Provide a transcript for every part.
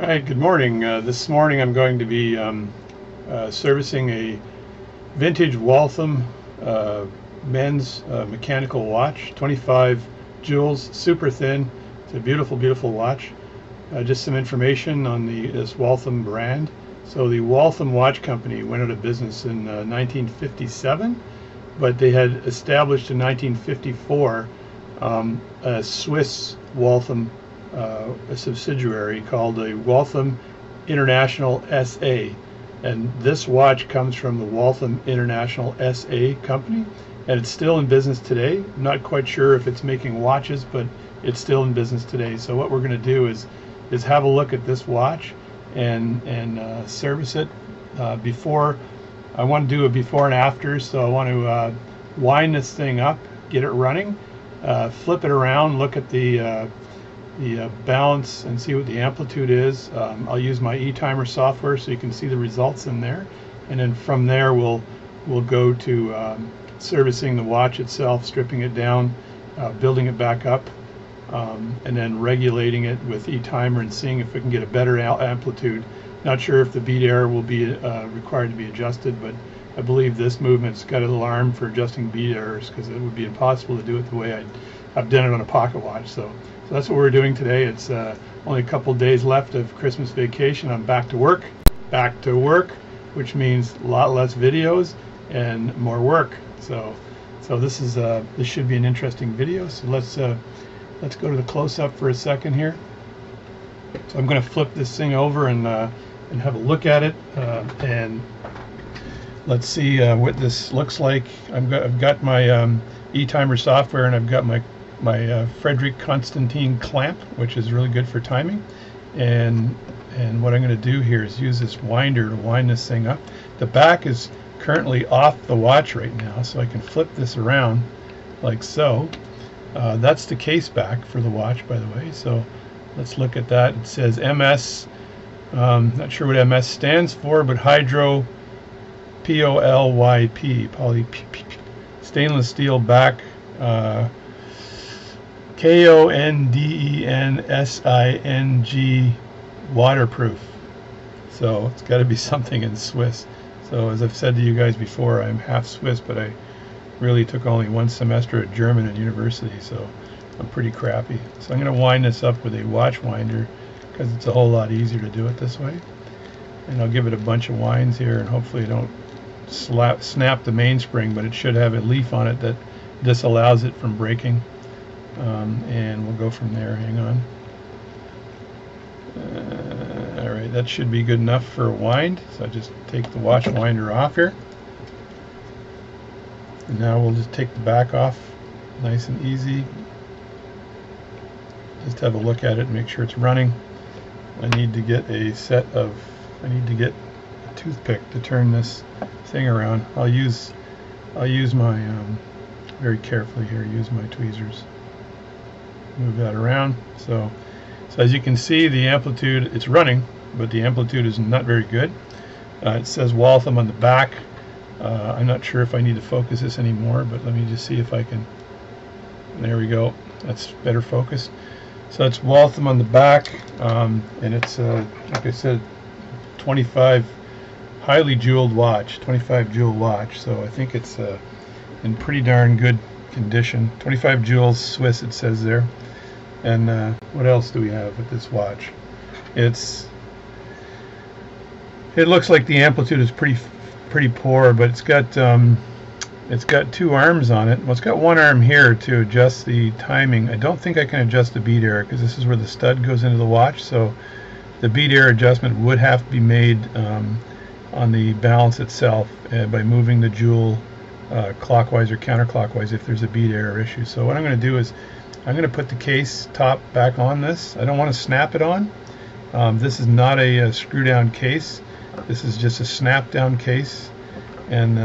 All right, good morning. This morning I'm going to be servicing a vintage Waltham men's mechanical watch, 25 jewels, super thin. It's a beautiful, beautiful watch. Just some information on this Waltham brand. So the Waltham Watch Company went out of business in 1957, but they had established in 1954 a Swiss Waltham a subsidiary called the Waltham International SA, and this watch comes from the Waltham International SA company, and it's still in business today. I'm not quite sure if it's making watches, but it's still in business today. So what we're going to do is have a look at this watch and service it. Before I want to do a before and after, so I want to wind this thing up, get it running, flip it around, look at the balance and see what the amplitude is. I'll use my e-timer software so you can see the results in there, and then from there we'll go to servicing the watch itself, stripping it down, building it back up, and then regulating it with e-timer and seeing if we can get a better amplitude. Not sure if the beat error will be required to be adjusted, but I believe this movement's got an alarm for adjusting beat errors, because it would be impossible to do it the way I've done it on a pocket watch. So that's what we're doing today. It's only a couple days left of Christmas vacation. I'm back to work, which means a lot less videos and more work. So this is this should be an interesting video. So let's go to the close-up for a second here. So I'm going to flip this thing over and have a look at it, and let's see what this looks like. I've got my e-timer software, and I've got my Frederick Constantine clamp, which is really good for timing, and what I'm going to do here is use this winder to wind this thing up. The back is currently off the watch right now, so I can flip this around like so. That's the case back for the watch, by the way, so let's look at that. It says MS, not sure what MS stands for, but hydro POLYP, poly stainless steel back, KONDENSING waterproof. So it's got to be something in Swiss. So as I've said to you guys before, I'm half Swiss, but I really took only one semester of German at university, so I'm pretty crappy. So I'm going to wind this up with a watch winder, because it's a whole lot easier to do it this way. And I'll give it a bunch of winds here, and hopefully I don't snap the mainspring, but it should have a leaf on it that disallows it from breaking. And we'll go from there. Hang on. All right, that should be good enough for a wind. So I just take the watch winder off here. And now we'll just take the back off, nice and easy. Just have a look at it and make sure it's running. I need to get a toothpick to turn this thing around. I'll use my very carefully here. Use my tweezers. Move that around. So as you can see, the amplitude, it's running, but the amplitude is not very good. It says Waltham on the back. I'm not sure if I need to focus this anymore, but let me just see if I can. There we go. That's better focused. So that's Waltham on the back, and it's like I said, 25 highly jeweled watch, 25 jewel watch. So I think it's in pretty darn good condition. 25 jewels Swiss, it says there. And what else do we have with this watch? It looks like the amplitude is pretty poor, but it's got two arms on it. Well, it's got one arm here to adjust the timing. I don't think I can adjust the beat error, because this is where the stud goes into the watch, so the beat error adjustment would have to be made on the balance itself by moving the jewel clockwise or counterclockwise if there's a beat error issue. So what I'm going to do is I'm going to put the case top back on this. I don't want to snap it on. This is not a screw down case. This is just a snap down case, and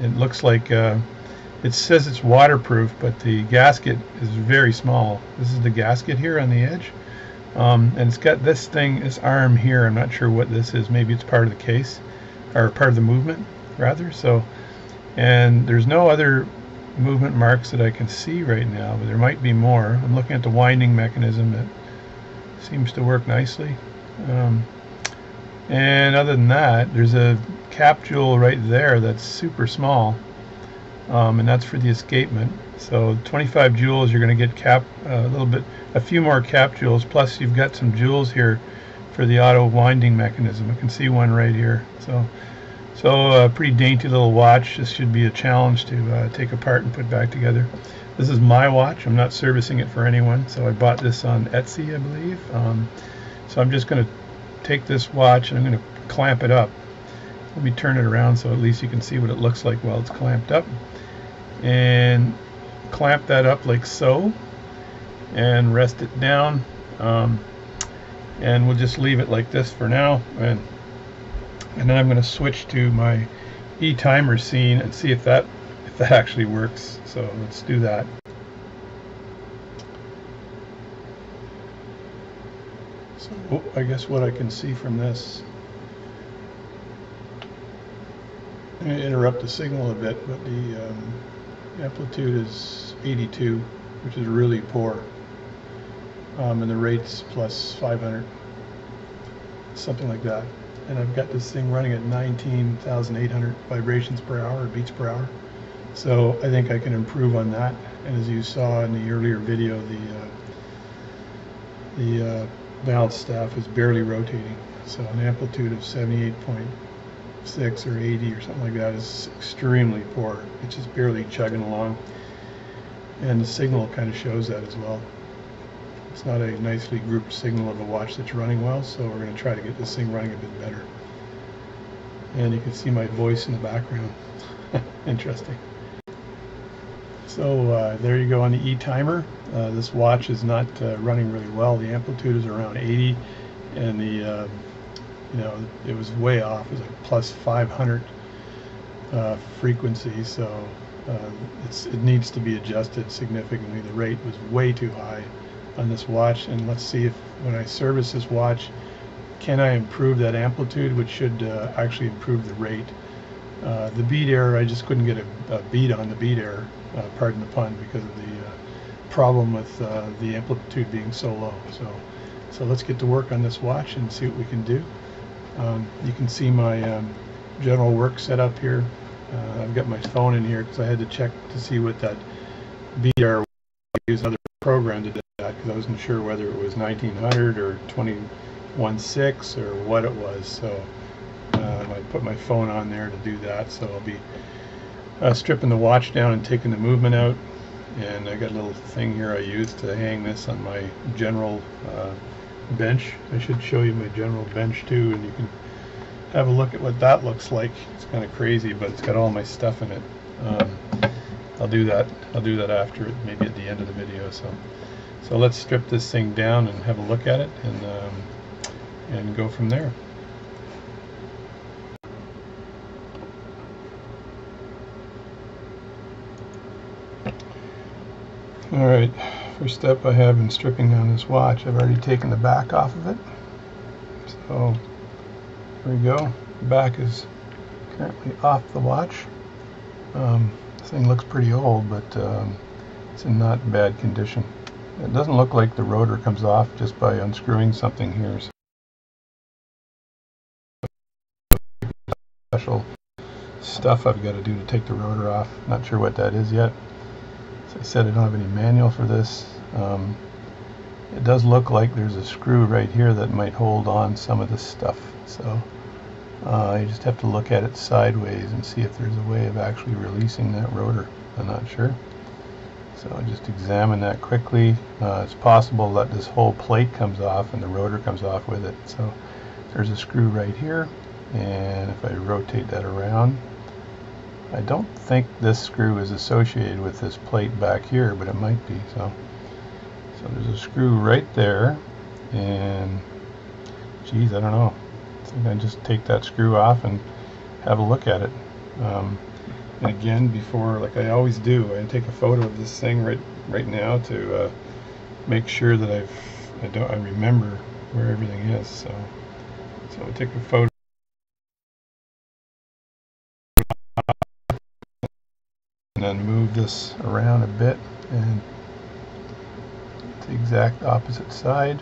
it looks like it says it's waterproof, but the gasket is very small. This is the gasket here on the edge, and it's got this arm here. I'm not sure what this is. Maybe it's part of the case, or part of the movement rather. So. And there's no other movement marks that I can see right now, but there might be more. I'm looking at the winding mechanism that seems to work nicely. And other than that, there's a capsule right there that's super small, and that's for the escapement. So 25 joules, you're going to get a few more capsules. Plus, you've got some joules here for the auto winding mechanism. You can see one right here. So a pretty dainty little watch. This should be a challenge to take apart and put back together. This is my watch. I'm not servicing it for anyone. So I bought this on Etsy, I believe. So I'm just going to take this watch and I'm going to clamp it up. Let me turn it around so at least you can see what it looks like while it's clamped up. And clamp that up like so. And rest it down. And we'll just leave it like this for now. And then I'm going to switch to my e-timer scene and see if that actually works. So let's do that. So I guess what I can see from this, I'm going to interrupt the signal a bit, but the amplitude is 82, which is really poor, and the rate's plus 500, something like that. And I've got this thing running at 19,800 vibrations per hour, or beats per hour. So I think I can improve on that. And as you saw in the earlier video, the balance staff is barely rotating. So an amplitude of 78.6 or 80 or something like that is extremely poor. It's just barely chugging along. And the signal kind of shows that as well. It's not a nicely grouped signal of a watch that's running well, so we're going to try to get this thing running a bit better. And you can see my voice in the background. Interesting. So there you go on the e-timer. This watch is not running really well. The amplitude is around 80, and it was way off. It was like plus 500 frequency, so it needs to be adjusted significantly. The rate was way too high on this watch, and let's see if when I service this watch, can I improve that amplitude, which should actually improve the rate. The beat error, I just couldn't get a beat on the beat error, pardon the pun, because of the problem with the amplitude being so low. So let's get to work on this watch and see what we can do. You can see my general work setup here. I've got my phone in here because I had to check to see what that beat error was. I used another program to do that because I wasn't sure whether it was 1900 or 21.6 or what it was. So I put my phone on there to do that. So I'll be stripping the watch down and taking the movement out. And I got a little thing here I use to hang this on my general bench. I should show you my general bench too, and you can have a look at what that looks like. It's kind of crazy, but it's got all my stuff in it. I'll do that after it, maybe at the end of the video. So let's strip this thing down and have a look at it and go from there. All right, first step I have in stripping down this watch, I've already taken the back off of it. So here we go. The back is currently off the watch. This thing looks pretty old, but it's in not bad condition. It doesn't look like the rotor comes off just by unscrewing something here. So special stuff I've got to do to take the rotor off. Not sure what that is yet. As I said, I don't have any manual for this. It does look like there's a screw right here that might hold on some of this stuff. So you just have to look at it sideways and see if there's a way of actually releasing that rotor. I'm not sure. So just examine that quickly. It's possible that this whole plate comes off and the rotor comes off with it. So there's a screw right here, and if I rotate that around, I don't think this screw is associated with this plate back here, but it might be. So there's a screw right there, and geez, I don't know. So then just take that screw off and have a look at it. And again, before, like I always do, I take a photo of this thing right now to make sure that I remember where everything is. So I take a photo. And then move this around a bit, and it's the exact opposite side,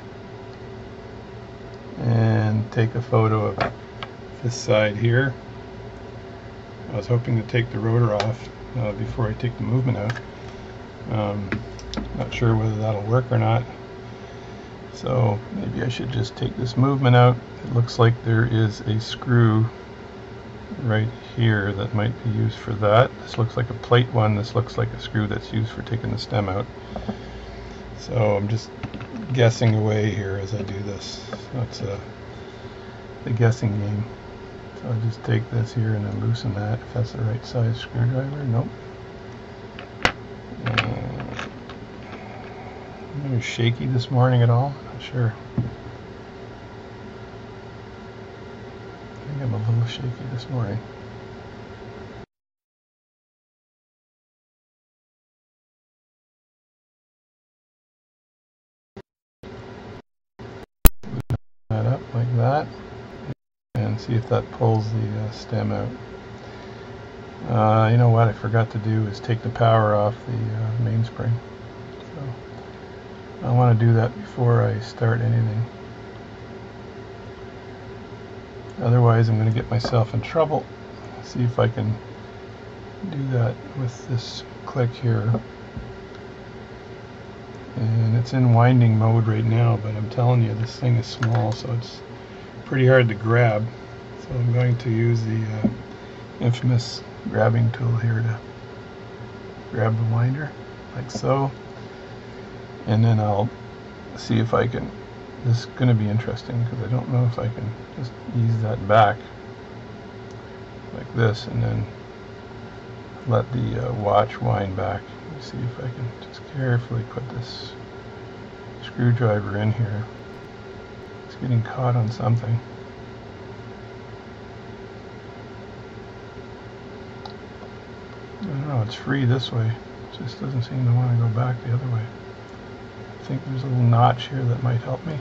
and take a photo of this side here. I was hoping to take the rotor off before I take the movement out. Not sure whether that'll work or not. So maybe I should just take this movement out. It looks like there is a screw right here that might be used for that. This looks like a plate one. This looks like a screw that's used for taking the stem out. So I'm just guessing away here as I do this. That's the guessing game. So I'll just take this here and then loosen that. If that's the right size screwdriver, nope. It was shaky this morning at all. Not sure. I think I'm a little shaky this morning. That up like that, and see if that pulls the stem out. You know what I forgot to do is take the power off the mainspring. I want to do that before I start anything. Otherwise, I'm going to get myself in trouble. Let's see if I can do that with this click here. And it's in winding mode right now, but I'm telling you, this thing is small, so it's pretty hard to grab. So I'm going to use the infamous grabbing tool here to grab the winder, like so. And then I'll see if I can, this is going to be interesting because I don't know if I can just ease that back like this and then let the watch wind back. Let me see if I can just carefully put this screwdriver in here. It's getting caught on something. I don't know, it's free this way. It just doesn't seem to want to go back the other way. I think there's a little notch here that might help me.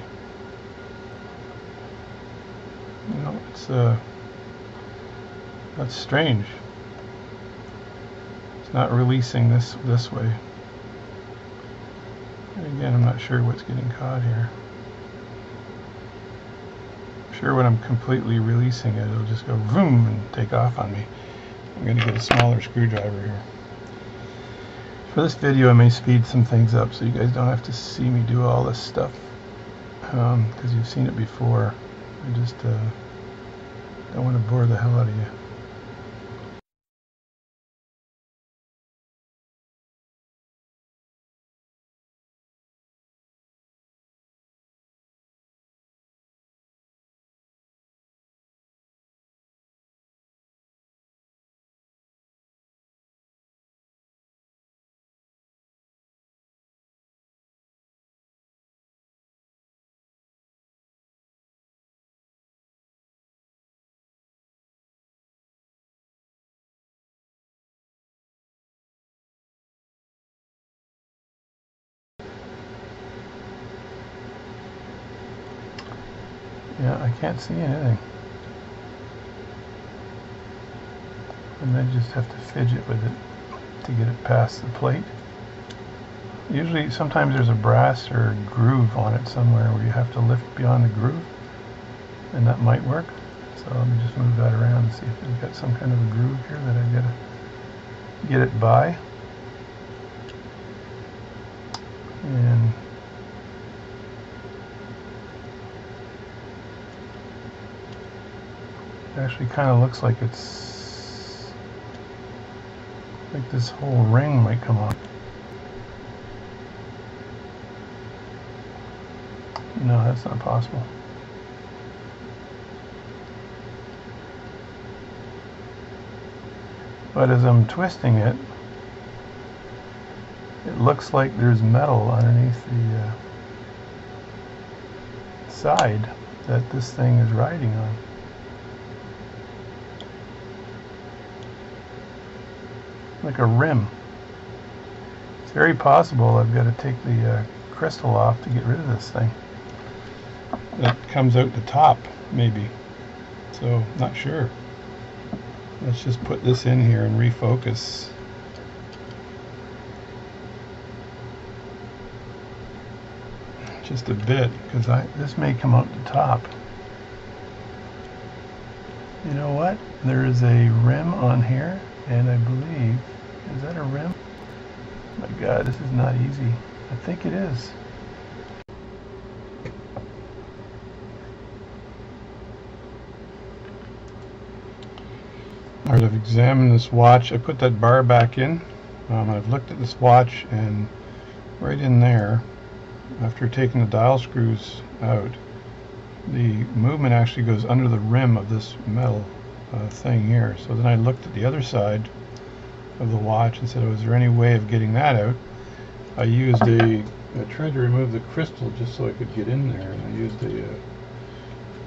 You know, it's that's strange. It's not releasing this way. And again, I'm not sure what's getting caught here. I'm sure when I'm completely releasing it, it'll just go vroom and take off on me. I'm going to get a smaller screwdriver here. For this video, I may speed some things up so you guys don't have to see me do all this stuff because you've seen it before. I just don't want to bore the hell out of you. Yeah, I can't see anything. And then just have to fidget with it to get it past the plate. Usually, sometimes there's a brass or a groove on it somewhere where you have to lift beyond the groove, and that might work. So let me just move that around and see if we've got some kind of a groove here that I've got to get it by. And actually kind of looks like it's like this whole ring might come off. No, that's not possible. But as I'm twisting it, it looks like there's metal underneath the side that this thing is riding on. Like a rim. It's very possible I've got to take the crystal off to get rid of this thing. It comes out the top, maybe. So, not sure. Let's just put this in here and refocus. Just a bit, because this may come out the top. You know what? There is a rim on here, and I believe, is that a rim? Oh my God, this is not easy. I think it is. Alright, I've examined this watch. I put that bar back in. I've looked at this watch, and right in there, after taking the dial screws out, the movement actually goes under the rim of this metal thing here. So then I looked at the other side of the watch and said, oh, is there any way of getting that out? I used I tried to remove the crystal just so I could get in there, and I used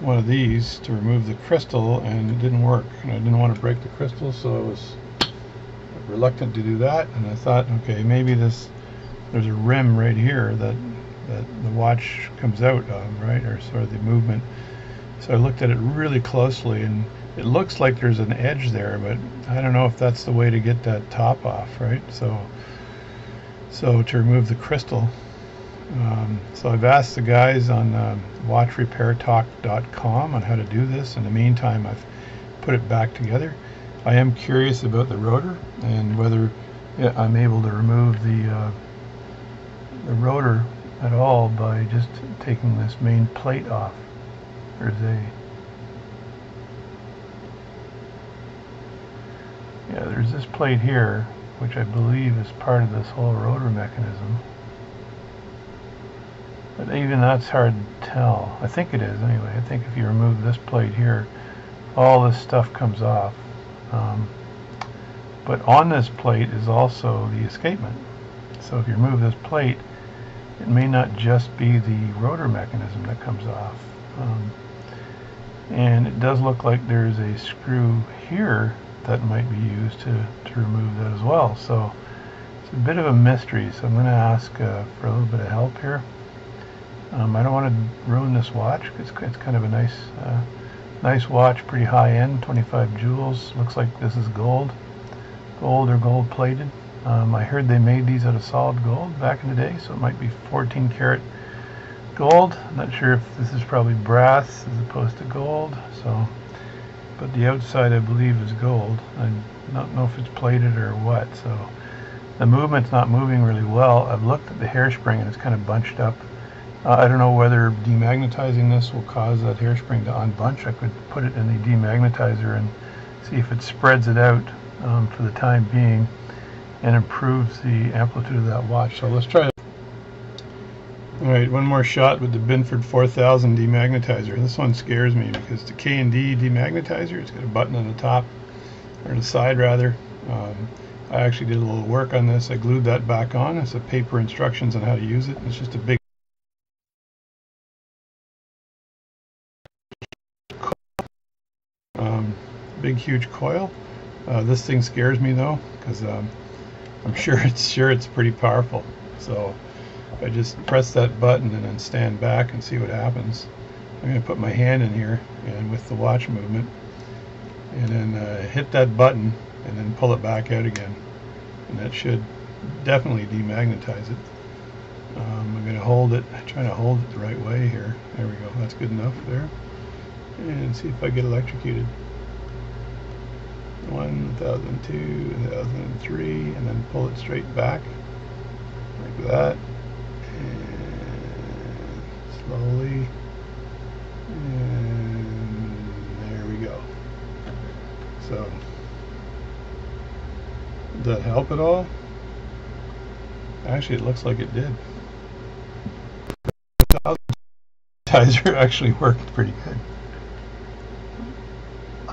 one of these to remove the crystal, and it didn't work. And I didn't want to break the crystal, so I was reluctant to do that. And I thought, okay, maybe there's a rim right here that the watch comes out of, right, or sort of the movement. So I looked at it really closely, and it looks like there's an edge there, but I don't know if that's the way to get that top off, right? So to remove the crystal, so I've asked the guys on watchrepairtalk.com on how to do this. In the meantime, I've put it back together. I am curious about the rotor and whether I'm able to remove the rotor at all by just taking this main plate off. There's a there's this plate here, which I believe is part of this whole rotor mechanism, but even that's hard to tell. I think it is anyway. I think if you remove this plate here, all this stuff comes off, but on this plate is also the escapement. So if you remove this plate, it may not just be the rotor mechanism that comes off. And it does look like there's a screw here that might be used to remove that as well. So it's a bit of a mystery. So I'm going to ask for a little bit of help here. I don't want to ruin this watch. It's kind of a nice, nice watch, pretty high end, 25 jewels. Looks like this is gold or gold plated. I heard they made these out of solid gold back in the day, so it might be 14 karat gold. I'm not sure if this is probably brass as opposed to gold. So, but the outside I believe is gold. I don't know if it's plated or what. So the movement's not moving really well. I've looked at the hairspring and it's kind of bunched up. I don't know whether demagnetizing this will cause that hairspring to unbunch. I could put it in the demagnetizer and see if it spreads it out for the time being and improves the amplitude of that watch. So let's try it. All right, one more shot with the Binford 4000 demagnetizer. This one scares me because the K&D demagnetizer, it's got a button on the top, or the side rather. I actually did a little work on this. I glued that back on. It's a paper instructions on how to use it. It's just a big huge coil. This thing scares me though, because I'm sure it's pretty powerful. So I just press that button and then stand back and see what happens. I'm going to put my hand in here and with the watch movement, and then hit that button and then pull it back out again, and that should definitely demagnetize it. I'm going to hold it, trying to hold it the right way here. There we go, that's good enough there, and see if I get electrocuted. 1,002, 1,003, and then pull it straight back like that, and slowly, and there we go. So, did that help at all? Actually, it looks like it did. The tizer actually worked pretty good.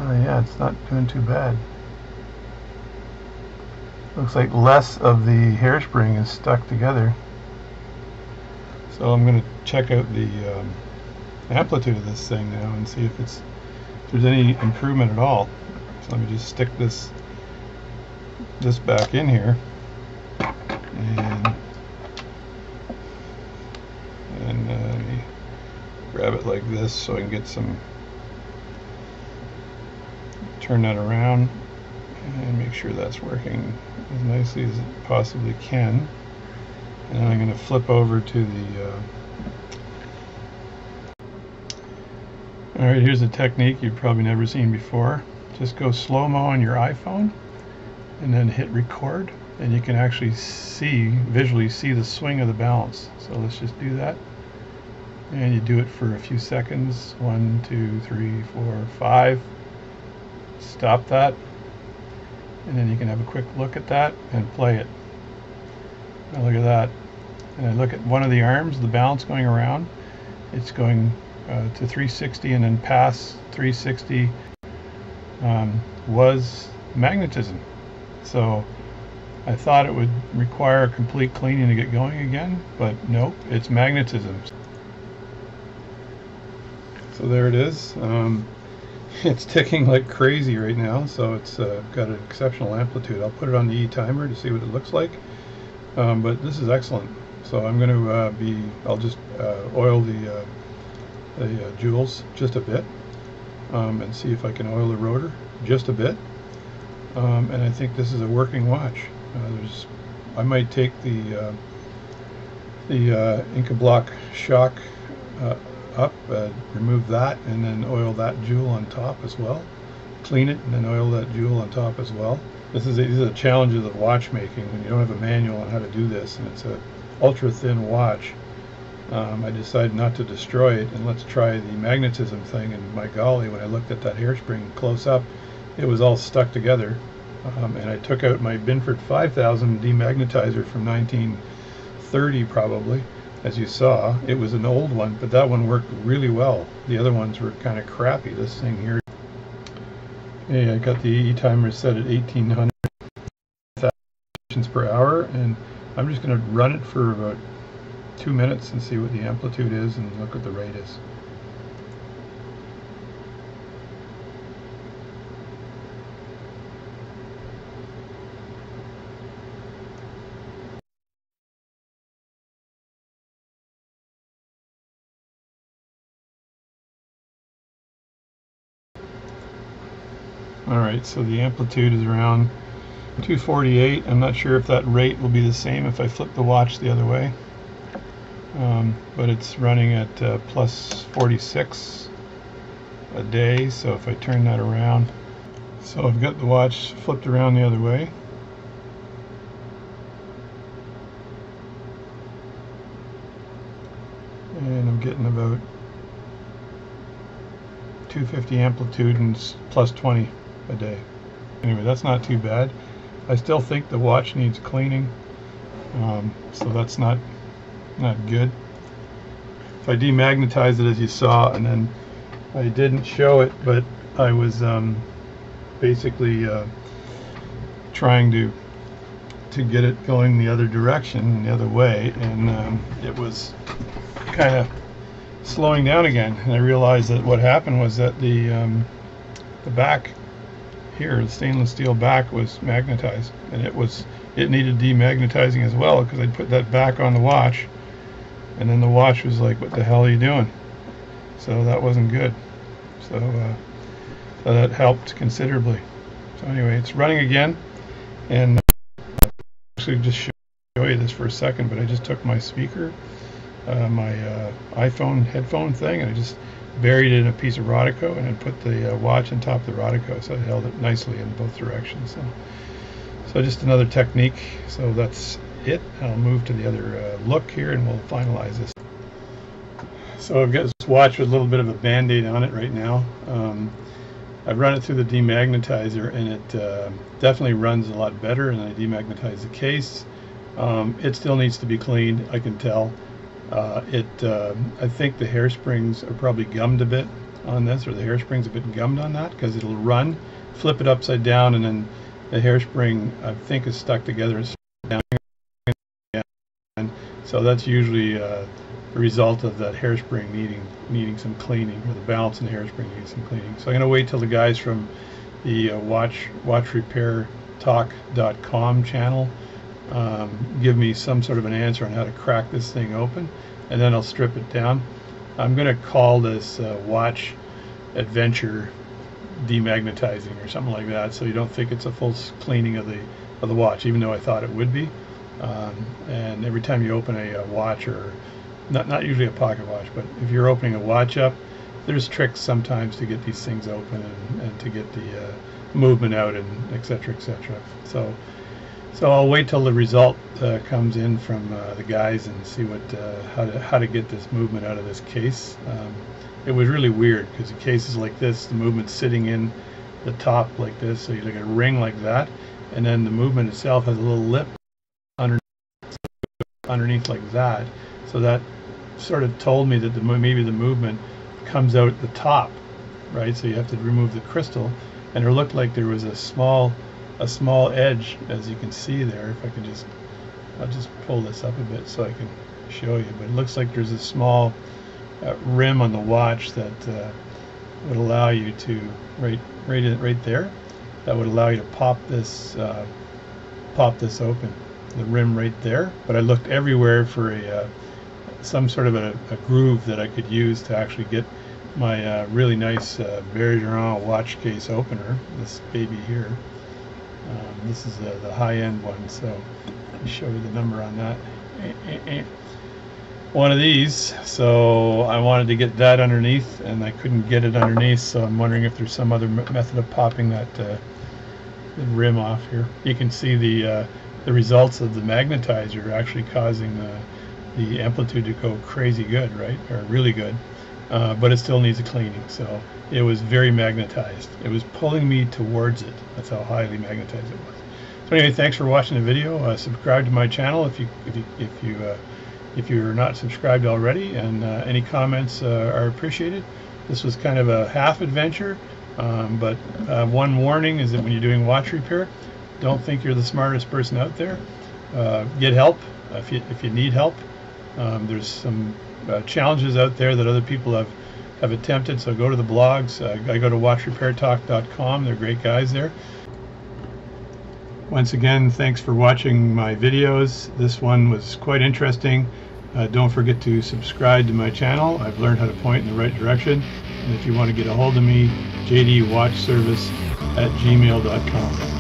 Yeah, it's not doing too bad. Looks like less of the hairspring is stuck together. So I'm going to check out the amplitude of this thing now and see if there's any improvement at all. So let me just stick this back in here and let me grab it like this so I can get some. Turn that around and make sure that's working as nicely as it possibly can. And then I'm going to flip over to the All right, here's a technique you've probably never seen before. Just go slow-mo on your iPhone and then hit record, and you can actually see, visually see the swing of the balance. So let's just do that. And you do it for a few seconds. 1, 2, 3, 4, 5. Stop that. And then you can have a quick look at that and play it. Now look at that. And I look at one of the arms, the balance going around. It's going to 360 and then past 360 was magnetism. So I thought it would require complete cleaning to get going again, but nope, it's magnetism. So there it is. It's ticking like crazy right now, so it's got an exceptional amplitude. I'll put it on the e-timer to see what it looks like, but this is excellent. So I'm going to I'll just oil the jewels just a bit, and see if I can oil the rotor just a bit, and I think this is a working watch. I might take the Inca block shock up, remove that, and then oil that jewel on top as well. Clean it and then oil that jewel on top as well. These are the challenges of watchmaking when you don't have a manual on how to do this, and it's a ultra thin watch. I decided not to destroy it, and let's try the magnetism thing. And my golly, when I looked at that hairspring close up, it was all stuck together. And I took out my Binford 5000 demagnetizer from 1930 probably. As you saw, it was an old one, but that one worked really well. The other ones were kind of crappy. This thing here. Hey, I got the e-timer set at 1800 revolutions per hour, and I'm just going to run it for about 2 minutes and see what the amplitude is and look what the rate is. Alright, so the amplitude is around 248. I'm not sure if that rate will be the same if I flip the watch the other way, but it's running at plus 46 a day. So if I turn that around, so I've got the watch flipped around the other way. And I'm getting about 250 amplitude and plus 20. A day. Anyway, that's not too bad. I still think the watch needs cleaning, so that's not good. If I demagnetized it, as you saw, and then I didn't show it, but I was basically trying to get it going the other direction, the other way, and it was kind of slowing down again. And I realized that what happened was that the back here, the stainless steel back was magnetized, and it needed demagnetizing as well, because I'd put that back on the watch, and then the watch was like, what the hell are you doing? So that wasn't good. So, so that helped considerably. So anyway, it's running again, and I'll actually just show you this for a second, but I just took my speaker, my iPhone headphone thing, and I just buried it in a piece of Rodico, and then put the watch on top of the Rodico, so I held it nicely in both directions. So just another technique. So that's it. I'll move to the other look here, and we'll finalize this. So I've got this watch with a little bit of a band-aid on it right now. I've run it through the demagnetizer, and it definitely runs a lot better, and I demagnetize the case. It still needs to be cleaned, I can tell. I think the hair springs are probably gummed a bit on this, or the hair springs a bit gummed on that, because it'll run, flip it upside down, and then the hair spring I think is stuck together and stuck down. And so that's usually the result of that hair spring needing some cleaning, or the balance in the hair spring needs some cleaning. So I'm going to wait till the guys from the watchrepairtalk.com channel give me some sort of an answer on how to crack this thing open, and then I'll strip it down. I'm going to call this watch adventure demagnetizing or something like that, so you don't think it's a full cleaning of the watch, even though I thought it would be. And every time you open a watch, or not usually a pocket watch, but if you're opening a watch up, there's tricks sometimes to get these things open and to get the movement out and etc. So I'll wait till the result comes in from the guys and see what how to get this movement out of this case. It was really weird because in cases like this, the movement's sitting in the top like this, so you look at a ring like that, and then the movement itself has a little lip underneath like that. So that sort of told me that maybe the movement comes out the top, right? So you have to remove the crystal, and it looked like there was a small edge, as you can see there. If I can just, I'll just pull this up a bit so I can show you. But it looks like there's a small rim on the watch that would allow you to right there. That would allow you to pop this open, the rim right there. But I looked everywhere for some sort of a groove that I could use to actually get my really nice Bergeron watch case opener. This baby here. This is the high-end one, so let me show you the number on that. One of these, so I wanted to get that underneath, and I couldn't get it underneath, so I'm wondering if there's some other method of popping that the rim off here. You can see the results of the magnetizer are actually causing the amplitude to go crazy good, right, or really good, but it still needs a cleaning, so it was very magnetized. It was pulling me towards it. That's how highly magnetized it was. So anyway, thanks for watching the video. Subscribe to my channel if you're not subscribed already, and any comments are appreciated. This was kind of a half adventure, but one warning is that when you're doing watch repair, don't think you're the smartest person out there. Get help if you need help. There's some challenges out there that other people have attempted, so go to the blogs. I go to watchrepairtalk.com. They're great guys there. Once again, thanks for watching my videos. This one was quite interesting. Don't forget to subscribe to my channel. I've learned how to point in the right direction. And if you want to get a hold of me, jdwatchservice@gmail.com.